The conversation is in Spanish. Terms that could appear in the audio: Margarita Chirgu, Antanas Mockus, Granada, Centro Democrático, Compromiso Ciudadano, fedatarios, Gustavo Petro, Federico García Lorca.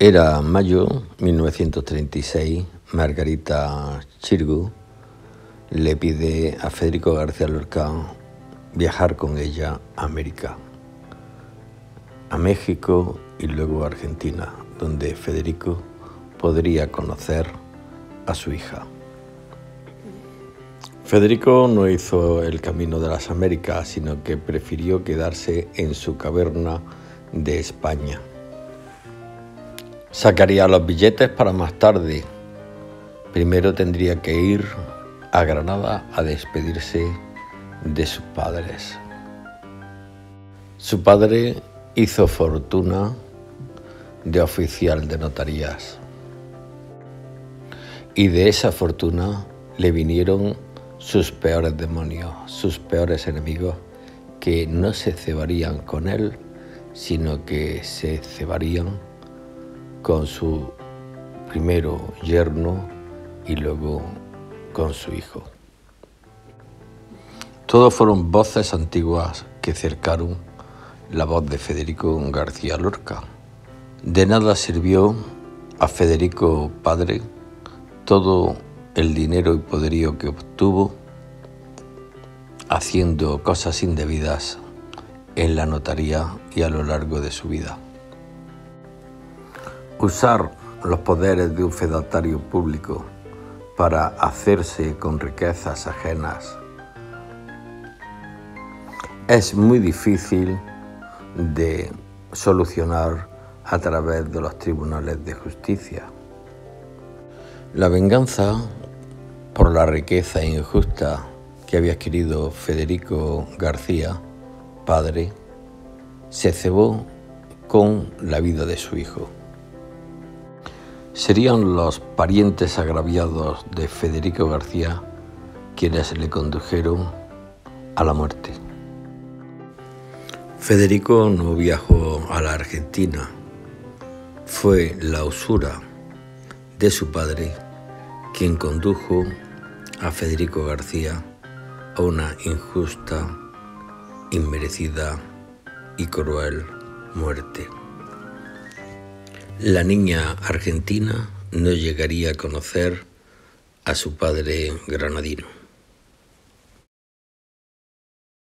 Era mayo 1936, Margarita Chirgu le pide a Federico García Lorca viajar con ella a América, a México y luego a Argentina, donde Federico podría conocer a su hija. Federico no hizo el camino de las Américas, sino que prefirió quedarse en su caverna de España. Sacaría los billetes para más tarde. Primero tendría que ir a Granada a despedirse de sus padres. Su padre hizo fortuna de oficial de notarías. Y de esa fortuna le vinieron sus peores demonios, sus peores enemigos, que no se cebarían con él, sino que se cebarían con su primero yerno y luego con su hijo. Todos fueron voces antiguas que cercaron la voz de Federico García Lorca. De nada sirvió a Federico padre todo el dinero y poderío que obtuvo haciendo cosas indebidas en la notaría y a lo largo de su vida. Usar los poderes de un fedatario público para hacerse con riquezas ajenas es muy difícil de solucionar a través de los tribunales de justicia. La venganza por la riqueza injusta que había adquirido Federico García, padre, se cebó con la vida de su hijo. Serían los parientes agraviados de Federico García quienes le condujeron a la muerte. Federico no viajó a la Argentina. Fue la usura de su padre quien condujo a Federico García a una injusta, inmerecida y cruel muerte. La niña argentina no llegaría a conocer a su padre granadino.